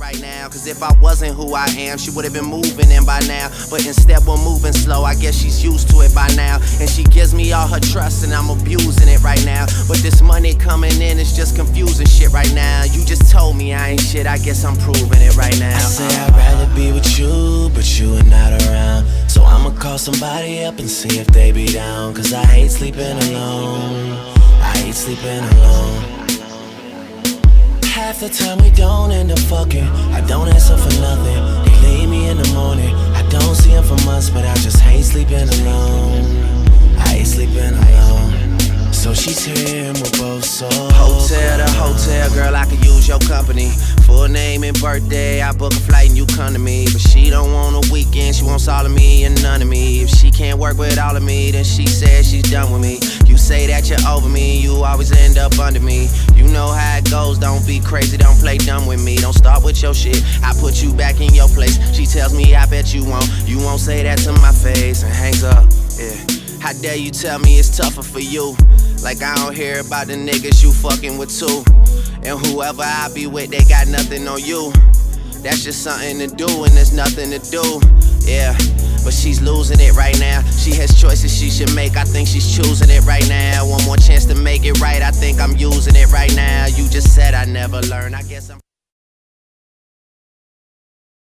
right now, cause if I wasn't who I am, she would have been moving in by now. But instead we're moving slow, I guess she's used to it by now. And she gives me all her trust and I'm abusing it right now. But this money coming in is just confusing shit right now. You just told me I ain't shit, I guess I'm proving it right now. I say I'd rather be with you, but you are not around, so I'ma call somebody up and see if they be down. Cause I hate sleeping alone, I hate sleeping alone. Half the time we don't end up fucking. I don't ask her for nothing. They leave me in the morning. I don't see them for months, but I just hate sleeping alone. I hate sleeping alone. So she's here and we're both so hotel to hotel, girl, I could use your company. Full name and birthday, I book a flight and you come to me. But she don't want a weekend, she wants all of me and none of me. If she can't work with all of me, then she says she's done with me. You say that you're over me, you always end up under me. You know how it goes, don't be crazy, don't play dumb with me. Don't start with your shit, I put you back in your place. She tells me I bet you won't say that to my face. And hangs up, yeah. How dare you tell me it's tougher for you? Like I don't hear about the niggas you fucking with too. And whoever I be with, they got nothing on you. That's just something to do and there's nothing to do. Yeah, but she's losing it right now. She has choices she should make, I think she's choosing it right now. One more chance to make it right, I think I'm using it right now. You just said I never learned, I guess I'm